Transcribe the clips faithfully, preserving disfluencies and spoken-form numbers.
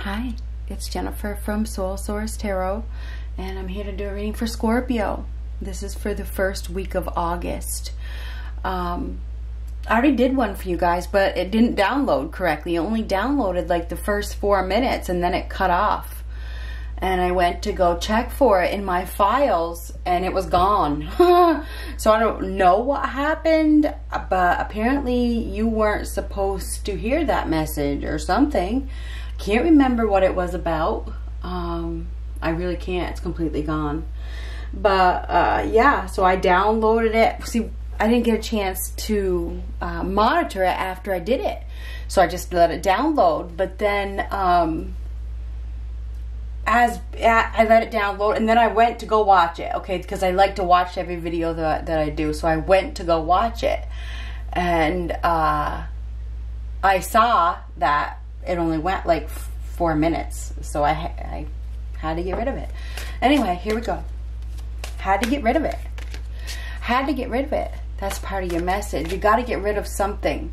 Hi, it's Jennifer from Soul Source Tarot, and I'm here to do a reading for Scorpio. This is for the first week of August. Um, I already did one for you guys, but it didn't download correctly. It only downloaded like the first four minutes, and then it cut off. And I went to go check for it in my files, and it was gone. So I don't know what happened, but apparently you weren't supposed to hear that message or something. Can't remember what it was about. Um, I really can't. It's completely gone. But uh, yeah, so I downloaded it. See, I didn't get a chance to uh, monitor it after I did it. So I just let it download. But then um, as I let it download, and then I went to go watch it. Okay, because I like to watch every video that, that I do. So I went to go watch it. And uh, I saw that it only went like four minutes, so I, I had to get rid of it. Anyway, here we go. Had to get rid of it. Had to get rid of it. That's part of your message. You got to get rid of something.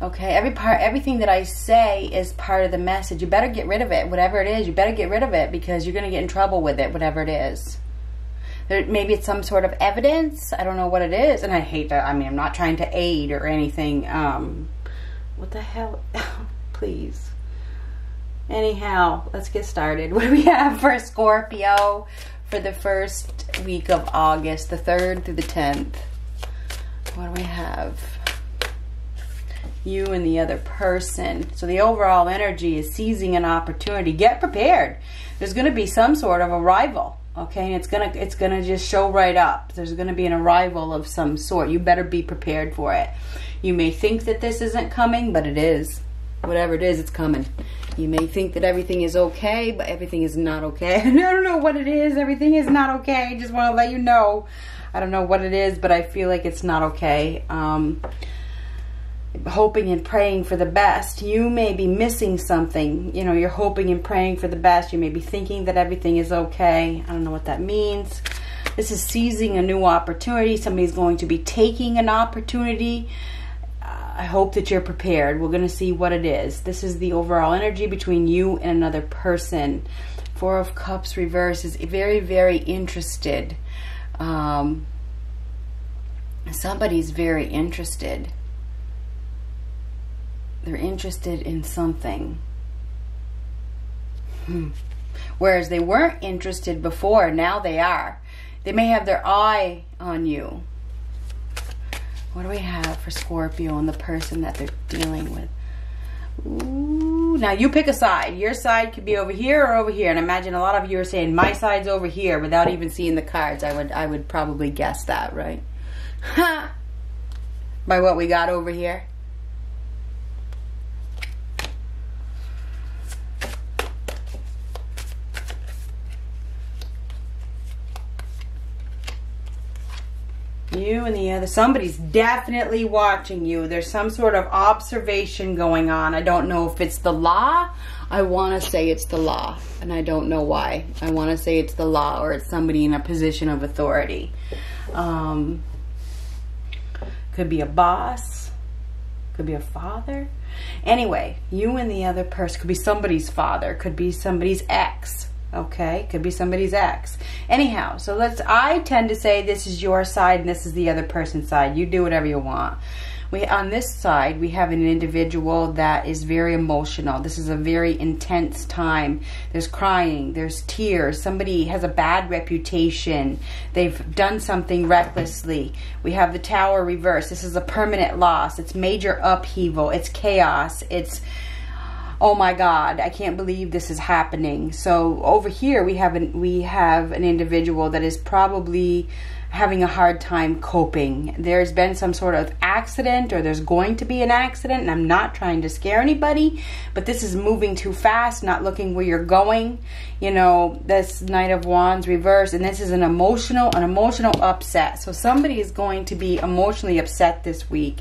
Okay, every part, everything that I say is part of the message. You better get rid of it, whatever it is. You better get rid of it because you're gonna get in trouble with it, whatever it is. There, maybe it's some sort of evidence. I don't know what it is, and I hate that. I mean, I'm not trying to aid or anything. Um, what the hell? Please. Anyhow, let's get started. What do we have for Scorpio for the first week of August, the third through the tenth? What do we have? You and the other person. So the overall energy is seizing an opportunity. Get prepared. There's going to be some sort of arrival. Okay, and it's gonna it's gonna just show right up. There's gonna be an arrival of some sort. You better be prepared for it. You may think that this isn't coming, but it is. Whatever it is, it's coming. You may think that everything is okay, but everything is not okay. I don't know what it is. Everything is not okay. Just want to let you know. I don't know what it is, but I feel like it's not okay. Um, hoping and praying for the best. You may be missing something. You know, you're hoping and praying for the best. You may be thinking that everything is okay. I don't know what that means. This is seizing a new opportunity. Somebody's going to be taking an opportunity. I hope that you're prepared. We're going to see what it is. This is the overall energy between you and another person. Four of Cups reverse is very, very interested. Um, somebody's very interested. They're interested in something. Hmm. Whereas they weren't interested before, now they are. They may have their eye on you. What do we have for Scorpio and the person that they're dealing with? Ooh, now you pick a side. Your side could be over here or over here. And I imagine a lot of you are saying, my side's over here without even seeing the cards. I would I would probably guess that, right? Ha! By what we got over here. You and the other. Somebody's definitely watching you. There's some sort of observation going on. I don't know if it's the law. I want to say it's the law, and I don't know why. I want to say it's the law, or it's somebody in a position of authority. Um, could be a boss. Could be a father. Anyway, you and the other person. Could be somebody's father. Could be somebody's ex. Okay, could be somebody's ex. Anyhow, so let's, I tend to say this is your side and this is the other person's side. You do whatever you want. We, on this side, we have an individual that is very emotional. This is a very intense time. There's crying, there's tears. Somebody has a bad reputation. They've done something recklessly. We have the Tower reverse. This is a permanent loss. It's major upheaval. It's chaos. It's, oh my God, I can't believe this is happening. So over here we have an, we have an individual that is probably having a hard time coping. There's been some sort of accident, or there's going to be an accident, and I'm not trying to scare anybody, but this is moving too fast, not looking where you're going. You know, this Knight of Wands reverse, and this is an emotional, an emotional upset. So somebody is going to be emotionally upset this week.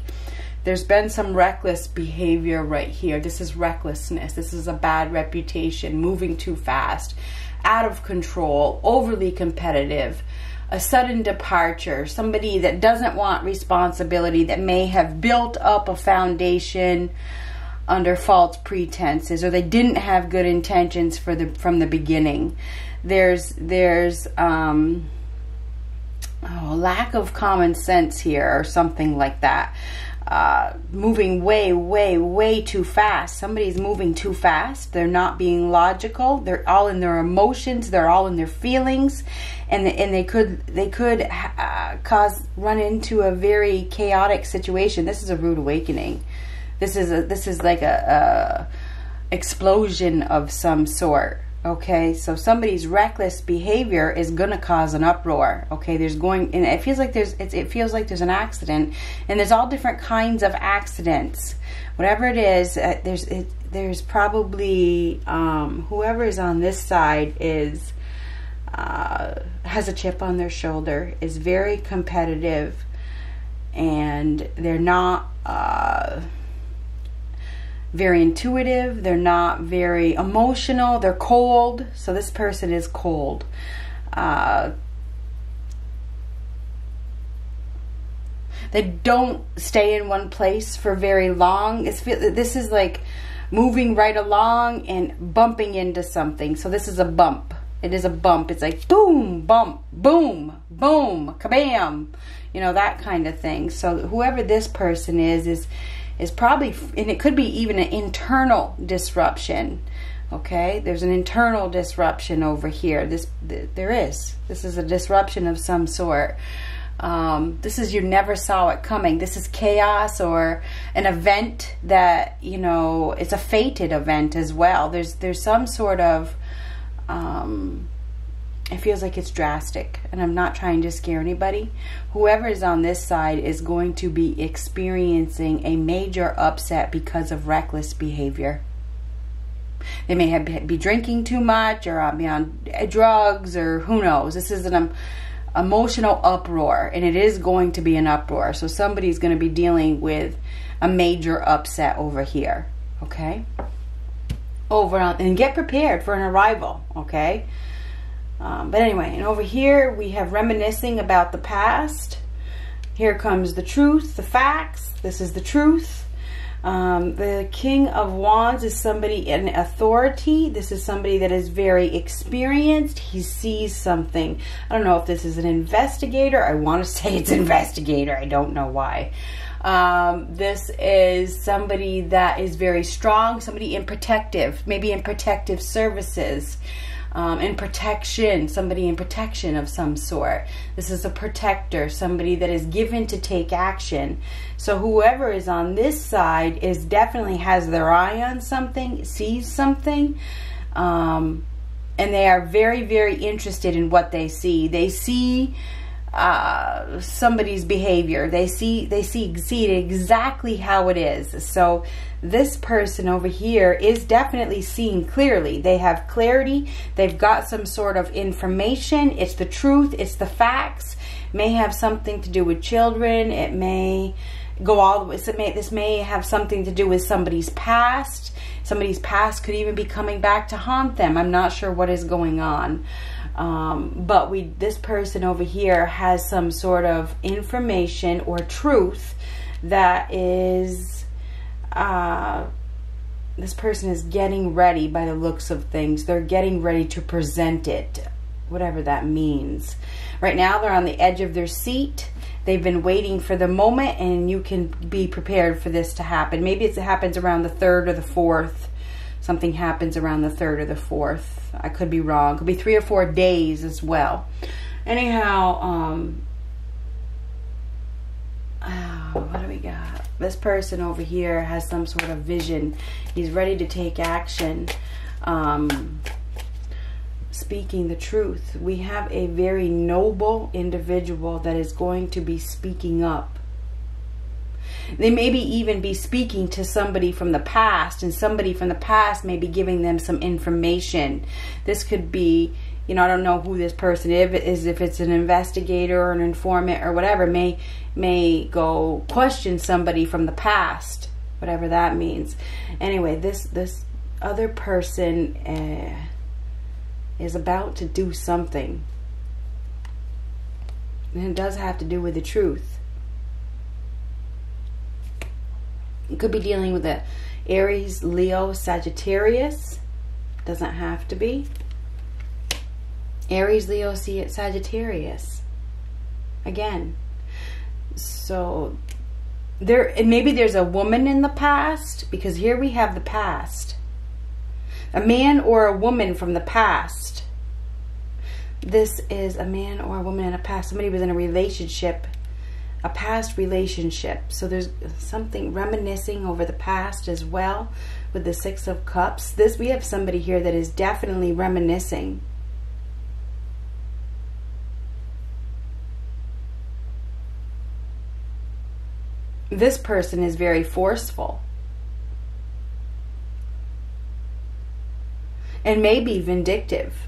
There's been some reckless behavior right here. This is recklessness. This is a bad reputation, moving too fast, out of control, overly competitive, a sudden departure, somebody that doesn't want responsibility, that may have built up a foundation under false pretenses, or they didn't have good intentions for the from the beginning. There's there's um, oh, lack of common sense here, or something like that. Uh, moving way, way, way too fast. Somebody's moving too fast. They're not being logical. They're all in their emotions. They're all in their feelings, and and they could they could uh, cause run into a very chaotic situation. This is a rude awakening. This is a this is like a, a explosion of some sort. Okay, so somebody's reckless behavior is gonna cause an uproar. Okay, there's going, and it feels like there's, it's, it feels like there's an accident, and there's all different kinds of accidents. Whatever it is, uh, there's, it, there's probably um, whoever is on this side is uh, has a chip on their shoulder, is very competitive, and they're not. Uh, very intuitive, they're not very emotional, they're cold. So this person is cold. Uh, they don't stay in one place for very long. It's, this is like moving right along and bumping into something. So this is a bump. It is a bump. It's like boom, bump, boom, boom, kabam, you know, that kind of thing. So whoever this person is, is is probably, and it could be even an internal disruption. Okay, there's an internal disruption over here. This th there is this is a disruption of some sort. Um, this is, you never saw it coming. This is chaos, or an event that, you know, it's a fated event as well. There's there's some sort of um, it feels like it's drastic, and I'm not trying to scare anybody. Whoever is on this side is going to be experiencing a major upset because of reckless behavior. They may have be drinking too much, or be on drugs, or who knows. This is an emotional uproar, and it is going to be an uproar. So somebody's going to be dealing with a major upset over here, okay? Over on, and get prepared for an arrival, okay? Um, but anyway, and over here we have reminiscing about the past. Here comes the truth, the facts. This is the truth. Um, the King of Wands is somebody in authority. This is somebody that is very experienced. He sees something. I don't know if this is an investigator. I want to say it's investigator. I don't know why. Um, this is somebody that is very strong. Somebody in protective, maybe in protective services. Um, in protection, somebody in protection of some sort. This is a protector, somebody that is given to take action. So whoever is on this side is definitely has their eye on something, sees something, um, and they are very, very interested in what they see. They see uh, somebody's behavior. They see, they see, see it exactly how it is. So this person over here is definitely seeing clearly. They have clarity. They've got some sort of information. It's the truth. It's the facts. May have something to do with children. It may go all the way. It may, this may have something to do with somebody's past. Somebody's past could even be coming back to haunt them. I'm not sure what is going on. Um, but we, this person over here has some sort of information or truth that is... Uh, this person is getting ready by the looks of things. They're getting ready to present it, whatever that means. Right now, they're on the edge of their seat. They've been waiting for the moment, and you can be prepared for this to happen. Maybe it happens around the third or the fourth. Something happens around the third or the fourth. I could be wrong. It could be three or four days as well. Anyhow, um, oh, what do we got? This person over here has some sort of vision. He's ready to take action. Um, speaking the truth. We have a very noble individual that is going to be speaking up. They maybe even be speaking to somebody from the past, and somebody from the past may be giving them some information. This could be, you know, I don't know who this person is, if it's an investigator or an informant or whatever, may may go question somebody from the past, whatever that means. Anyway, this this other person uh, is about to do something, and it does have to do with the truth. It could be dealing with a Aries, Leo, Sagittarius. Doesn't have to be. Aries, Leo, Sagittarius. Again. So there, and maybe there's a woman in the past, because here we have the past. A man or a woman from the past. This is a man or a woman in a past. Somebody was in a relationship, a past relationship. So there's something reminiscing over the past as well with the Six of Cups. This, we have somebody here that is definitely reminiscing. This person is very forceful. And maybe vindictive.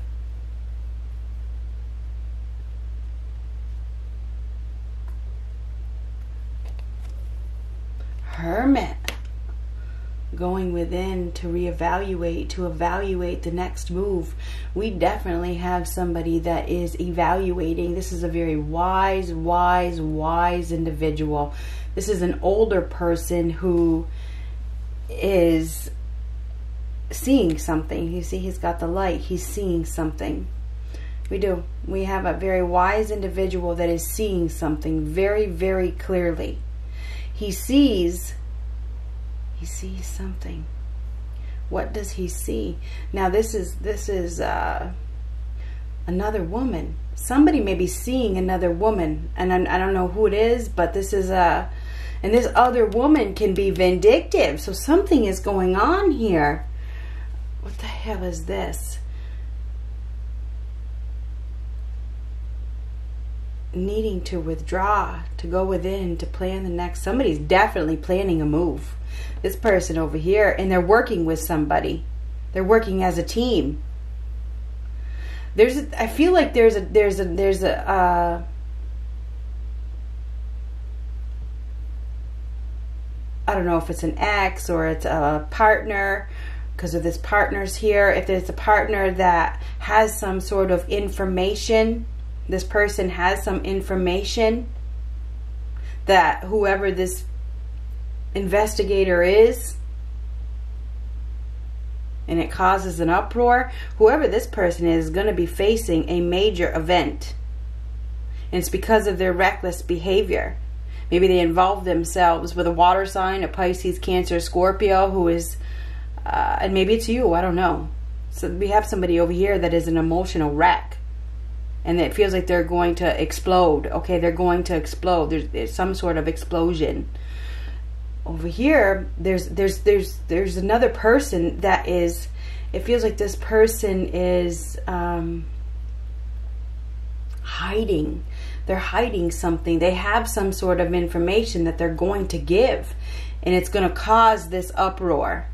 Hermit. Going within to reevaluate, to evaluate the next move. We definitely have somebody that is evaluating. This is a very wise, wise, wise individual. This is an older person who is seeing something. You see, he's got the light. He's seeing something. We do. We have a very wise individual that is seeing something very, very clearly. He sees, he sees something. What does he see? Now this is, this is uh, another woman. Somebody may be seeing another woman, and I, I don't know who it is, but this is a, and this other woman can be vindictive. So something is going on here. What the hell is this? Needing to withdraw, to go within, to plan the next. Somebody's definitely planning a move. This person over here, and they're working with somebody. They're working as a team. There's, a, I feel like there's a, there's a, there's a, uh, I don't know if it's an ex or it's a partner, because of this partner's here. If there's a partner that has some sort of information, this person has some information that whoever this investigator is, and it causes an uproar, whoever this person is, is going to be facing a major event. And it's because of their reckless behavior. Maybe they involve themselves with a water sign, a Pisces, Cancer, Scorpio, who is, uh, and maybe it's you, I don't know. So we have somebody over here that is an emotional wreck. And it feels like they're going to explode. Okay, they're going to explode. There's, there's some sort of explosion. Over here, there's there's there's there's another person that is. It feels like this person is um, hiding. They're hiding something. They have some sort of information that they're going to give, and it's going to cause this uproar.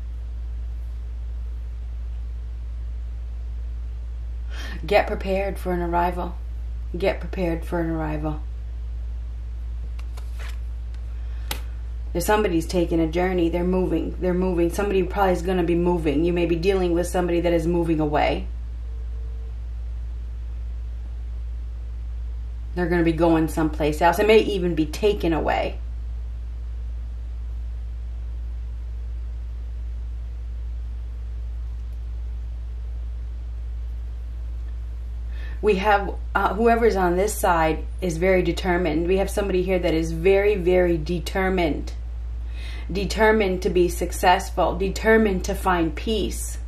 Get prepared for an arrival. Get prepared for an arrival. If somebody's taking a journey, they're moving, they're moving. Somebody probably is going to be moving. You may be dealing with somebody that is moving away. They're going to be going someplace else. It may even be taken away. We have, uh, whoever's on this side is very determined. We have somebody here that is very, very determined. Determined to be successful. Determined to find peace.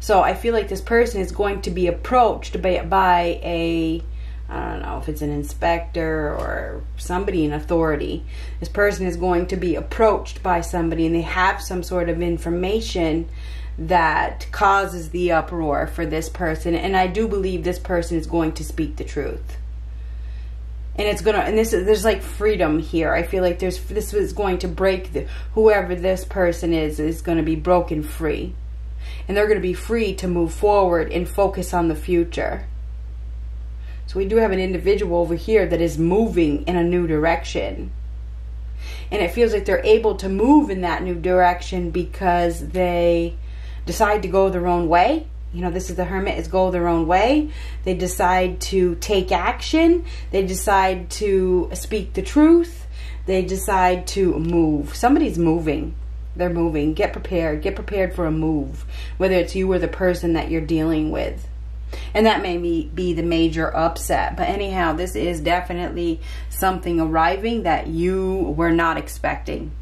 So I feel like this person is going to be approached by, by a, I don't know if it's an inspector or somebody in authority. This person is going to be approached by somebody, and they have some sort of information that causes the uproar for this person. And I do believe this person is going to speak the truth. And it's gonna, and this is, there's like freedom here. I feel like there's, this is going to break the, whoever this person is, is going to be broken free. And they're going to be free to move forward and focus on the future. So we do have an individual over here that is moving in a new direction. And it feels like they're able to move in that new direction because they decide to go their own way. You know, this is the Hermit, is go their own way. They decide to take action. They decide to speak the truth. They decide to move. Somebody's moving. They're moving. Get prepared. Get prepared for a move, whether it's you or the person that you're dealing with. And that may be the major upset. But anyhow, this is definitely something arriving that you were not expecting.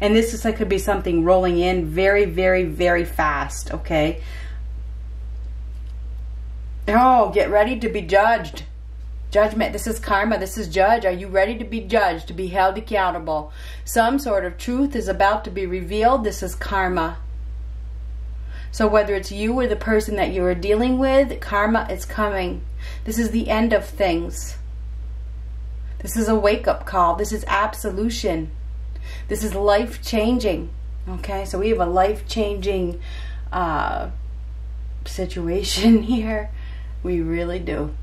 And this is, like, could be something rolling in very, very, very fast, okay? Oh, get ready to be judged. Judgment. This is karma. This is judge. Are you ready to be judged, to be held accountable? Some sort of truth is about to be revealed. This is karma. So whether it's you or the person that you are dealing with, karma is coming. This is the end of things. This is a wake-up call. This is absolution. This is life-changing. Okay, so we have a life-changing uh, situation here. We really do.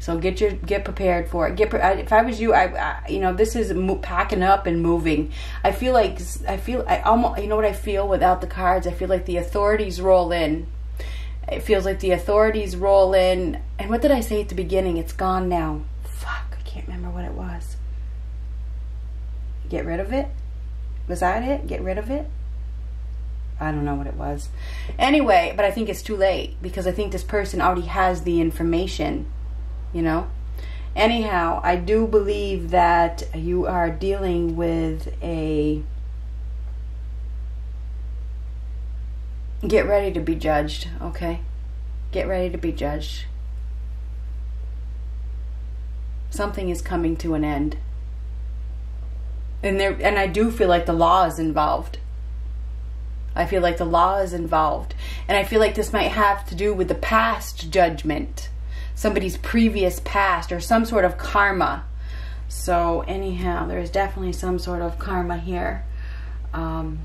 So get your get prepared for it. Get pre I, if I was you, I, I you know this is mo packing up and moving. I feel like I feel I almost you know what I feel without the cards. I feel like the authorities roll in. It feels like the authorities roll in. And what did I say at the beginning? It's gone now. Fuck, I can't remember what it was. Get rid of it? Was that it? Get rid of it? I don't know what it was. Anyway, but I think it's too late because I think this person already has the information. You know, anyhow, I do believe that you are dealing with a get ready to be judged. Okay, get ready to be judged. Something is coming to an end, and there and I do feel like the law is involved. I feel like the law is involved, and I feel like this might have to do with the past judgment. Somebody's previous past or some sort of karma. So anyhow, there is definitely some sort of karma here. Um,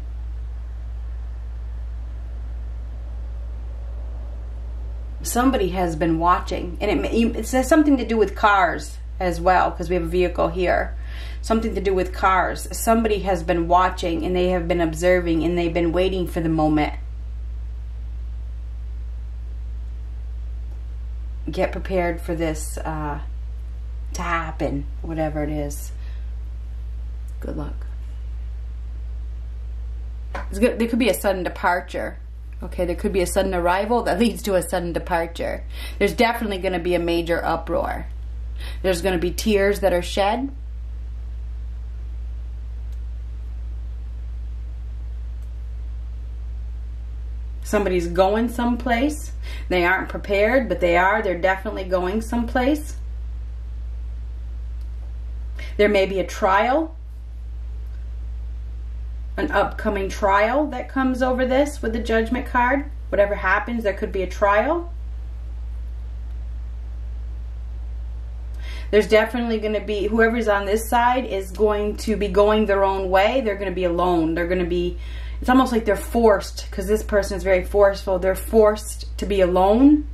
somebody has been watching, and it, it has something to do with cars as well, because we have a vehicle here. Something to do with cars. Somebody has been watching, and they have been observing, and they've been waiting for the moment. Get prepared for this uh, to happen, whatever it is. Good luck. It's good. There could be a sudden departure. Okay, there could be a sudden arrival that leads to a sudden departure. There's definitely going to be a major uproar. There's going to be tears that are shed. Somebody's going someplace. They aren't prepared, but they are. They're definitely going someplace. There may be a trial, an upcoming trial that comes over this with the judgment card. Whatever happens, there could be a trial. There's definitely going to be, whoever's on this side is going to be going their own way. They're going to be alone. They're going to be, it's almost like they're forced, because this person is very forceful. They're forced to be alone.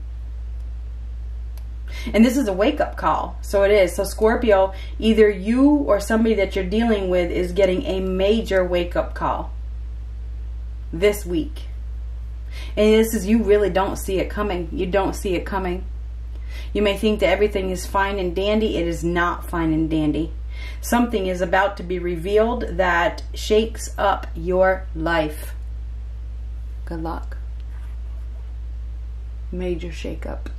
And this is a wake-up call. So it is. So Scorpio, either you or somebody that you're dealing with is getting a major wake-up call this week. And this is, you really don't see it coming. You don't see it coming. You may think that everything is fine and dandy. It is not fine and dandy. Something is about to be revealed that shakes up your life. Good luck. Major shakeup.